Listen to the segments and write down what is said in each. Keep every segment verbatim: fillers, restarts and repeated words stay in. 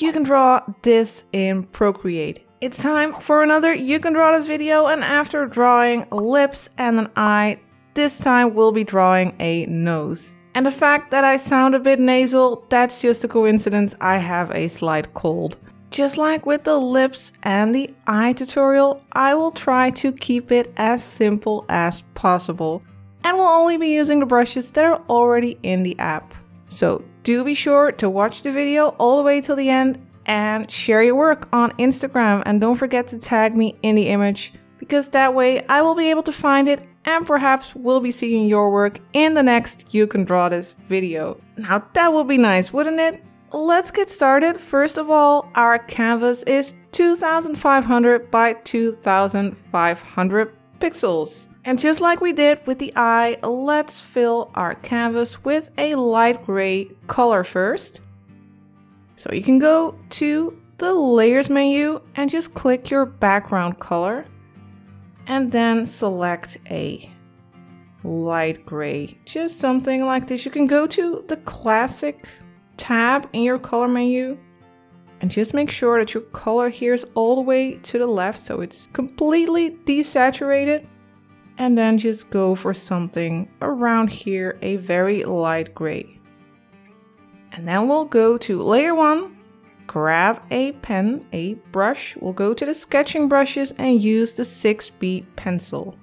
You can draw this in Procreate. It's time for another You Can Draw This video, and after drawing lips and an eye, this time we'll be drawing a nose. And the fact that I sound a bit nasal, that's just a coincidence. I have a slight cold. Just like with the lips and the eye tutorial, I will try to keep it as simple as possible and will only be using the brushes that are already in the app. So do be sure to watch the video all the way till the end and share your work on Instagram, and don't forget to tag me in the image, because that way I will be able to find it and perhaps we'll be seeing your work in the next You Can Draw This video. Now that would be nice, wouldn't it? Let's get started. First of all, our canvas is two thousand five hundred by two thousand five hundred pixels. And just like we did with the eye, let's fill our canvas with a light gray color first. So you can go to the layers menu and just click your background color and then select a light gray, just something like this. You can go to the classic tab in your color menu and just make sure that your color here is all the way to the left, so it's completely desaturated, and then just go for something around here, a very light gray. And then we'll go to layer one, grab a pen, a brush, we'll go to the sketching brushes and use the six B pencil.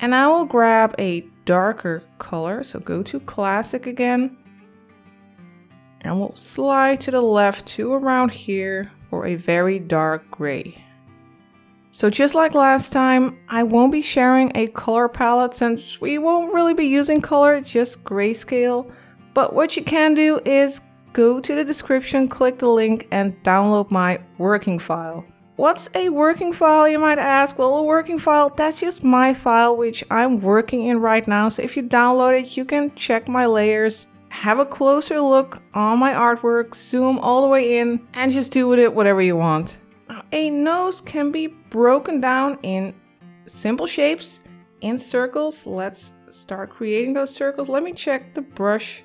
And I will grab a darker color, so go to classic again. And we'll slide to the left to around here for a very dark gray. So just like last time, I won't be sharing a color palette since we won't really be using color, just grayscale. But what you can do is go to the description, click the link and download my working file. What's a working file, you might ask? Well, a working file, that's just my file which I'm working in right now. So if you download it, you can check my layers, have a closer look on my artwork, zoom all the way in and just do with it whatever you want. A nose can be broken down in simple shapes, in circles. Let's start creating those circles. Let me check the brush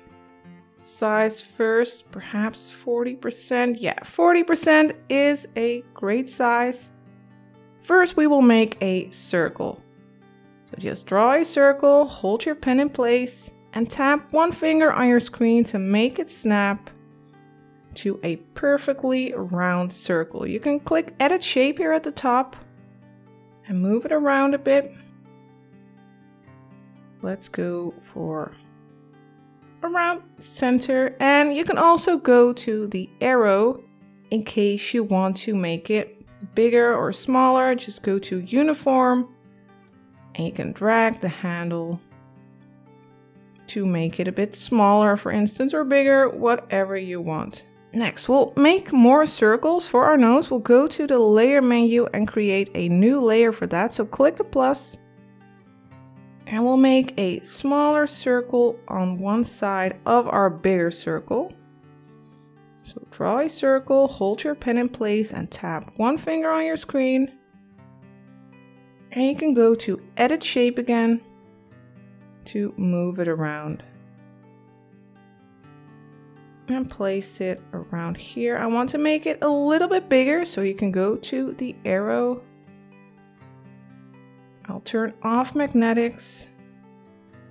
size first, perhaps forty percent. Yeah, forty percent is a great size. First, we will make a circle. So just draw a circle, hold your pen in place, and tap one finger on your screen to make it snap to a perfectly round circle. You can click edit shape here at the top and move it around a bit. Let's go for around center, and you can also go to the arrow in case you want to make it bigger or smaller. Just go to uniform and you can drag the handle to make it a bit smaller, for instance, or bigger, whatever you want. Next, we'll make more circles for our nose. We'll go to the layer menu and create a new layer for that. So click the plus and we'll make a smaller circle on one side of our bigger circle. So draw a circle, hold your pen in place and tap one finger on your screen. And you can go to edit shape again to move it around and place it around here. I want to make it a little bit bigger, so you can go to the arrow. I'll turn off magnetics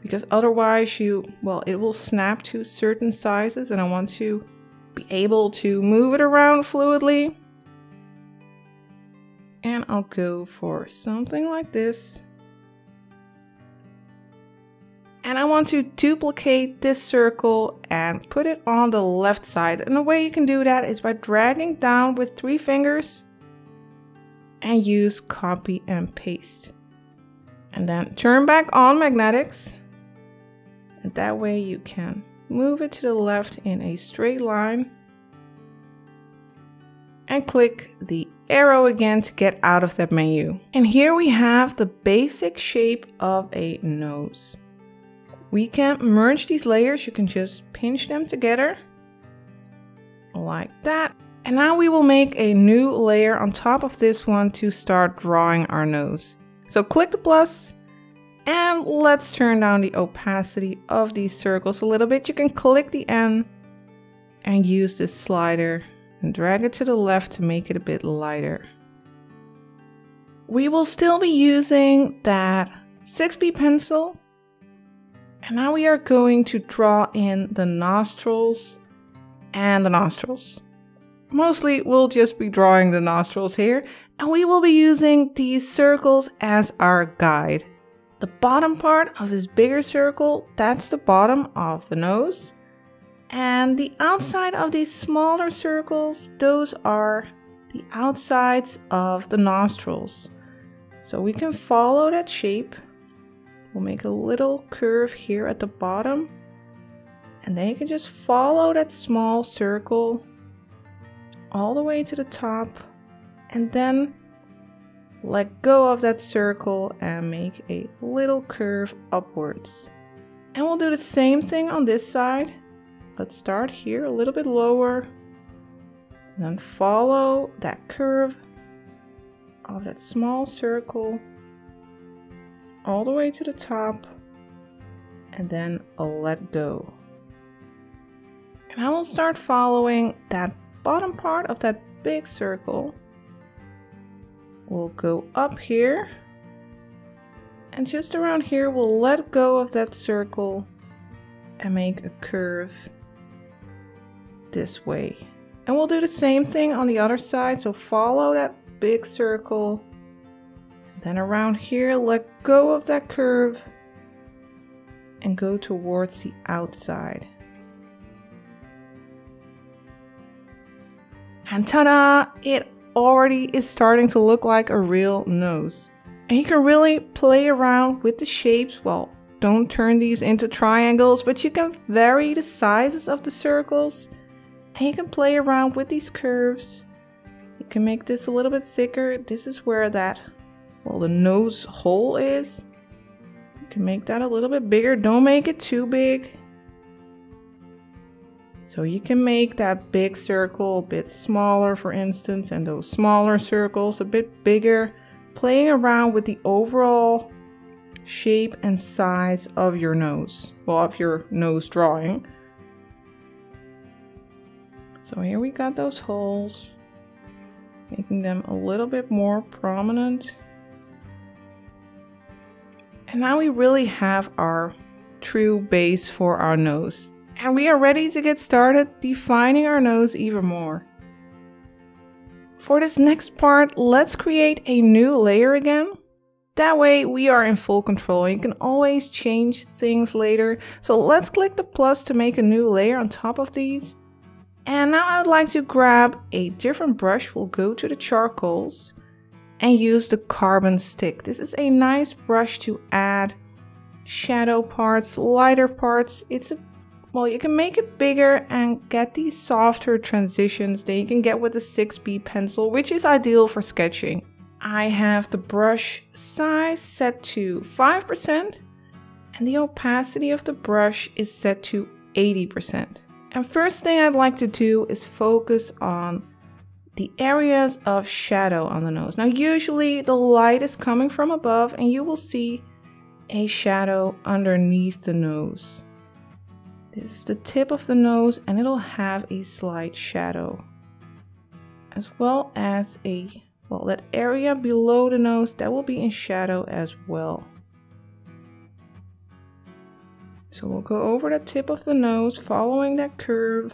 because otherwise you, well, it will snap to certain sizes and I want to be able to move it around fluidly. And I'll go for something like this. And I want to duplicate this circle and put it on the left side. And the way you can do that is by dragging down with three fingers and use copy and paste. And then turn back on magnetics. And that way you can move it to the left in a straight line. And click the arrow again to get out of that menu. And here we have the basic shape of a nose. We can merge these layers. You can just pinch them together like that. And now we will make a new layer on top of this one to start drawing our nose. So click the plus and let's turn down the opacity of these circles a little bit. You can click the N and use this slider and drag it to the left to make it a bit lighter. We will still be using that six B pencil. And now we are going to draw in the nostrils and the nostrils. Mostly we'll just be drawing the nostrils here, and we will be using these circles as our guide. The bottom part of this bigger circle, that's the bottom of the nose. And the outside of these smaller circles, those are the outsides of the nostrils. So we can follow that shape. We'll make a little curve here at the bottom, and then you can just follow that small circle all the way to the top, and then let go of that circle and make a little curve upwards. And we'll do the same thing on this side. Let's start here a little bit lower, and then follow that curve of that small circle all the way to the top, and then let go. And I will start following that bottom part of that big circle. We'll go up here, and just around here we'll let go of that circle and make a curve this way. And we'll do the same thing on the other side, so follow that big circle. Then around here, let go of that curve and go towards the outside. And ta-da! It already is starting to look like a real nose. And you can really play around with the shapes. Well, don't turn these into triangles, but you can vary the sizes of the circles. And you can play around with these curves. You can make this a little bit thicker. This is where that well, the nose hole is. You can make that a little bit bigger. Don't make it too big. So you can make that big circle a bit smaller, for instance, and those smaller circles a bit bigger, playing around with the overall shape and size of your nose, well, of your nose drawing. So here we got those holes, making them a little bit more prominent. And now we really have our true base for our nose. And we are ready to get started defining our nose even more. For this next part, let's create a new layer again. That way we are in full control. You can always change things later. So let's click the plus to make a new layer on top of these. And now I would like to grab a different brush. We'll go to the charcoals and use the carbon stick. This is a nice brush to add shadow parts, lighter parts. It's a, well, you can make it bigger and get these softer transitions that you can get with the six B pencil, which is ideal for sketching. I have the brush size set to five percent and the opacity of the brush is set to eighty percent. And first thing I'd like to do is focus on the areas of shadow on the nose. Now usually the light is coming from above and you will see a shadow underneath the nose. This is the tip of the nose and it'll have a slight shadow. As well as a, well, that area below the nose that will be in shadow as well. So we'll go over the tip of the nose, following that curve,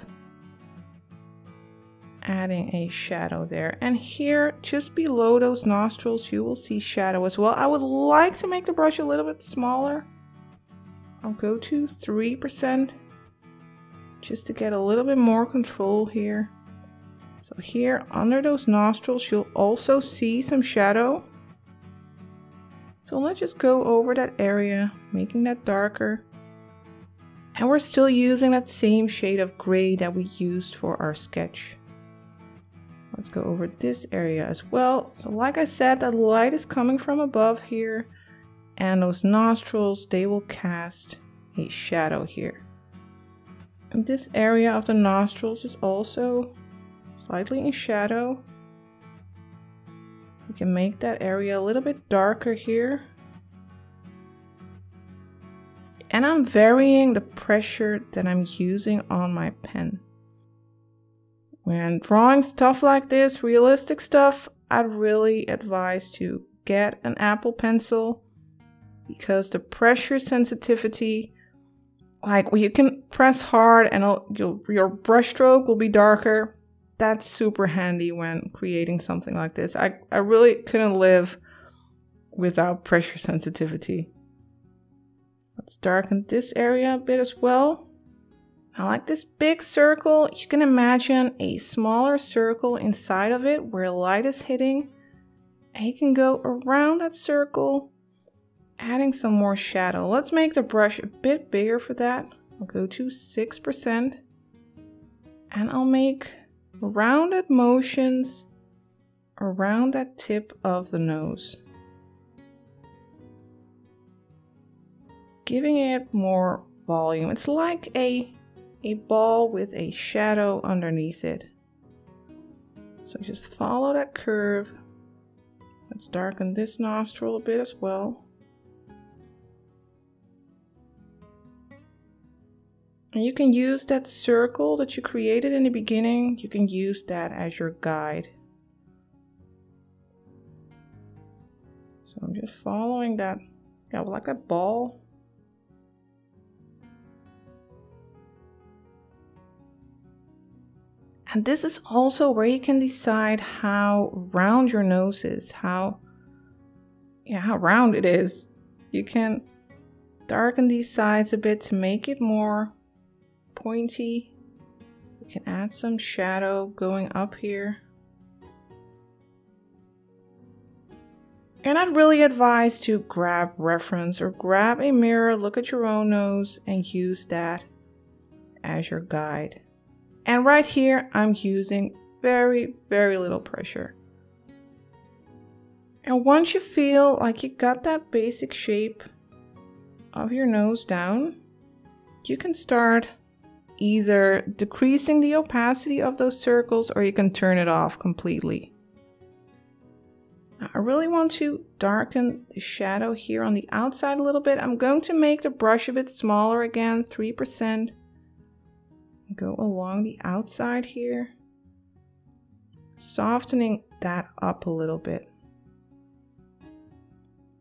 adding a shadow there. And here, just below those nostrils, you will see shadow as well. I would like to make the brush a little bit smaller. I'll go to three percent just to get a little bit more control here. So here, under those nostrils, you'll also see some shadow. So let's just go over that area, making that darker. And we're still using that same shade of gray that we used for our sketch. Let's go over this area as well. So like I said, that light is coming from above here, and those nostrils, they will cast a shadow here. And this area of the nostrils is also slightly in shadow. We can make that area a little bit darker here. And I'm varying the pressure that I'm using on my pen. When drawing stuff like this, realistic stuff, I'd really advise to get an Apple Pencil, because the pressure sensitivity, like well, you can press hard and it'll, you'll, your brush stroke will be darker. That's super handy when creating something like this. I, I really couldn't live without pressure sensitivity. Let's darken this area a bit as well. I like this big circle. You can imagine a smaller circle inside of it where light is hitting. And you can go around that circle, adding some more shadow. Let's make the brush a bit bigger for that. I'll go to six percent. And I'll make rounded motions around that tip of the nose, giving it more volume. It's like a, a ball with a shadow underneath it. So just follow that curve. Let's darken this nostril a bit as well. And you can use that circle that you created in the beginning. You can use that as your guide. So I'm just following that, yeah, like that ball. And this is also where you can decide how round your nose is, how, yeah, how round it is. You can darken these sides a bit to make it more pointy. You can add some shadow going up here. And I'd really advise to grab reference or grab a mirror, look at your own nose and use that as your guide. And right here, I'm using very, very little pressure. And once you feel like you got that basic shape of your nose down, you can start either decreasing the opacity of those circles or you can turn it off completely. Now, I really want to darken the shadow here on the outside a little bit. I'm going to make the brush a bit smaller again, three percent. Go along the outside here, softening that up a little bit.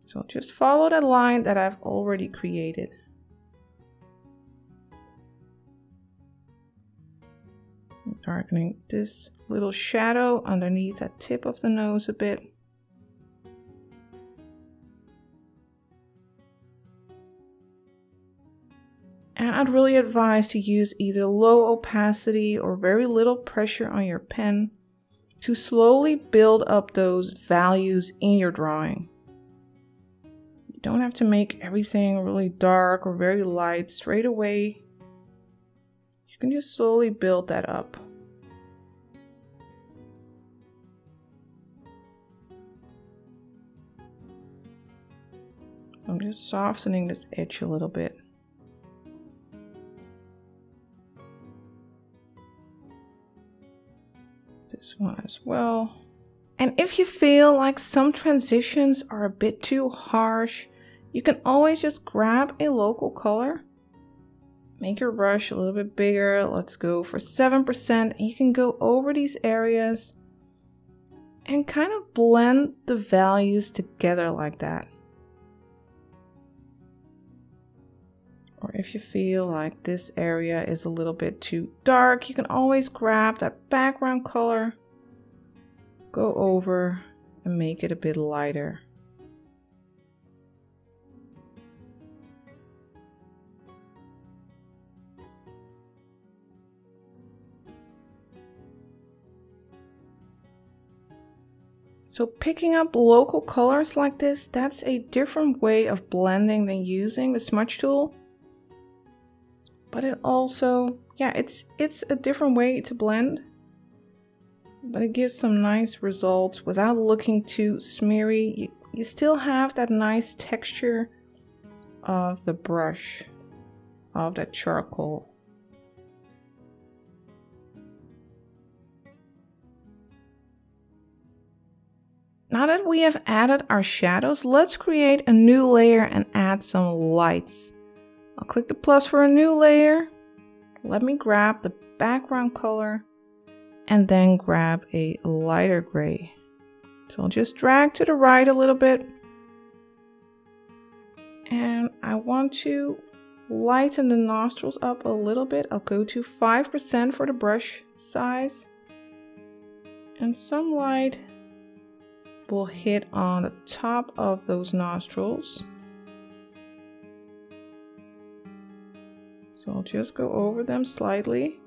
So just follow that line that I've already created. Darkening this little shadow underneath that tip of the nose a bit. And I'd really advise to use either low opacity or very little pressure on your pen to slowly build up those values in your drawing. You don't have to make everything really dark or very light straight away. You can just slowly build that up. I'm just softening this edge a little bit. This one as well. And if you feel like some transitions are a bit too harsh, you can always just grab a local color, make your brush a little bit bigger. Let's go for seven percent, and you can go over these areas and kind of blend the values together like that. Or if you feel like this area is a little bit too dark, you can always grab that background color, go over and make it a bit lighter. So picking up local colors like this, that's a different way of blending than using the smudge tool. But it also, yeah, it's it's a different way to blend, but it gives some nice results without looking too smeary. You, you still have that nice texture of the brush, of that charcoal. Now that we have added our shadows, let's create a new layer and add some lights. I'll click the plus for a new layer. Let me grab the background color and then grab a lighter gray. So I'll just drag to the right a little bit. And I want to lighten the nostrils up a little bit. I'll go to five percent for the brush size. And some light will hit on the top of those nostrils. So I'll just go over them slightly.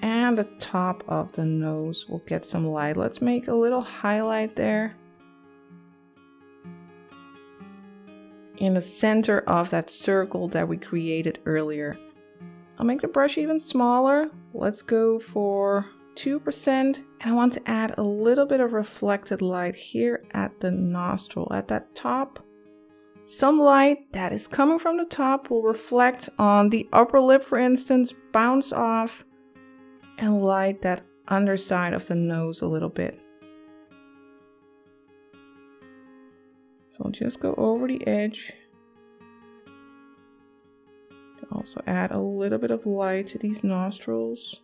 And the top of the nose will get some light. Let's make a little highlight there. In the center of that circle that we created earlier. I'll make the brush even smaller. Let's go for two percent. And I want to add a little bit of reflected light here at the nostril, at that top. Some light that is coming from the top will reflect on the upper lip, for instance, bounce off, and light that underside of the nose a little bit. So I'll just go over the edge. Also add a little bit of light to these nostrils.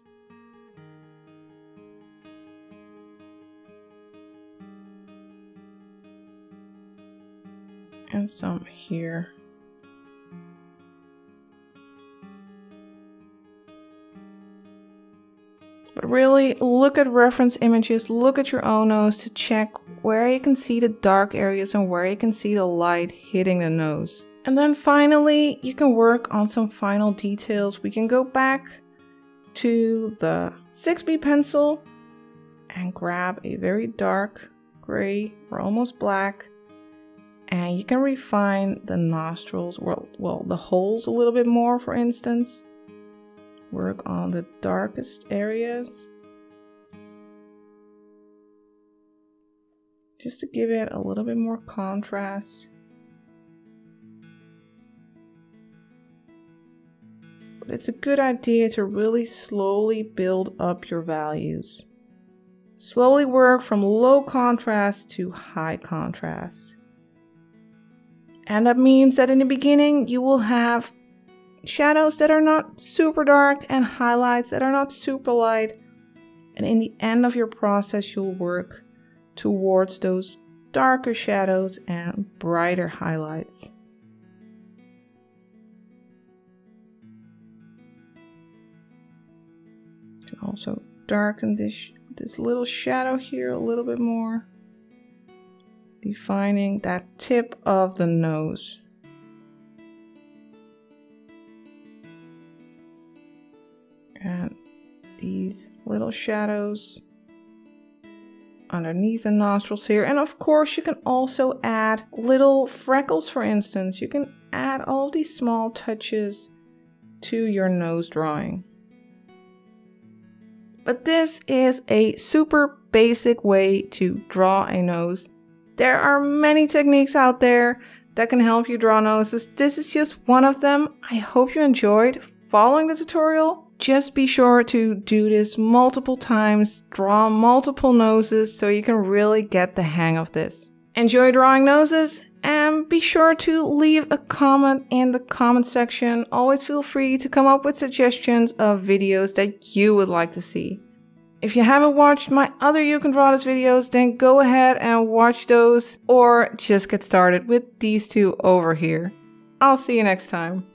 And some here. But really look at reference images, look at your own nose to check where you can see the dark areas and where you can see the light hitting the nose. And then finally, you can work on some final details. We can go back to the six B pencil and grab a very dark gray or almost black. And you can refine the nostrils, well, well, the holes a little bit more, for instance. Work on the darkest areas. Just to give it a little bit more contrast. But it's a good idea to really slowly build up your values. Slowly work from low contrast to high contrast. And that means that in the beginning, you will have shadows that are not super dark and highlights that are not super light. And in the end of your process, you'll work towards those darker shadows and brighter highlights. You can also darken this, this little shadow here a little bit more. Defining that tip of the nose. And these little shadows underneath the nostrils here. And of course you can also add little freckles, for instance. You can add all these small touches to your nose drawing. But this is a super basic way to draw a nose. There are many techniques out there that can help you draw noses. This is just one of them. I hope you enjoyed following the tutorial. Just be sure to do this multiple times, draw multiple noses so you can really get the hang of this. Enjoy drawing noses and be sure to leave a comment in the comment section. Always feel free to come up with suggestions of videos that you would like to see. If you haven't watched my other You Can Draw This videos, then go ahead and watch those or just get started with these two over here. I'll see you next time.